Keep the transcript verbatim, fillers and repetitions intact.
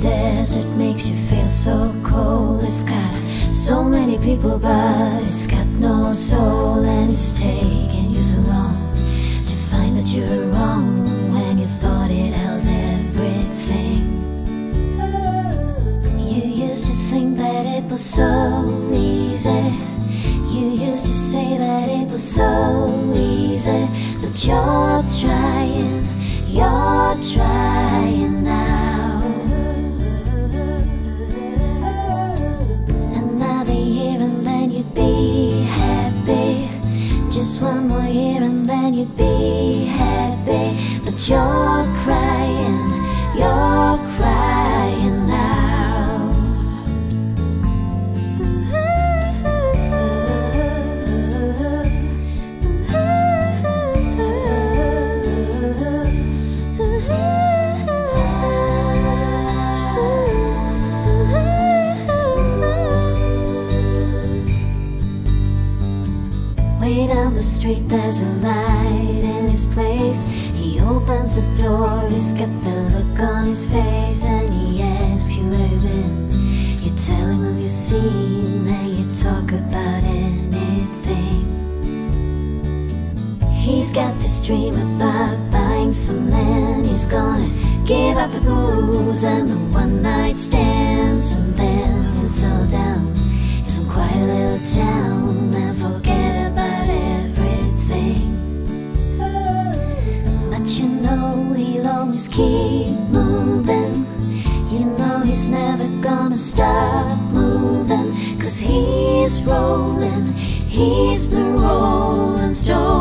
desert makes you feel so cold. It's got so many people, but it's got no soul. And it's taken you so long to find that you're wrong when you thought it held everything. You used to think that it was so easy. You used to say that it was so easy. But you're trying, you're trying now. Another year and then you'd be happy. Just one more year and then you'd be happy. But you're crying, you're crying now. Down the street there's a light in his place. He opens the door, he's got that look on his face. And he asks you where you've been. You tell him who you've seen, and you talk about anything. He's got this dream about buying some land. He's gonna give up the booze and the one night stands, and then he'll settle down some quiet little town and forget about everything. But you know he'll always keep moving. You know he's never gonna stop moving. Cause he's rolling, he's the rolling stone.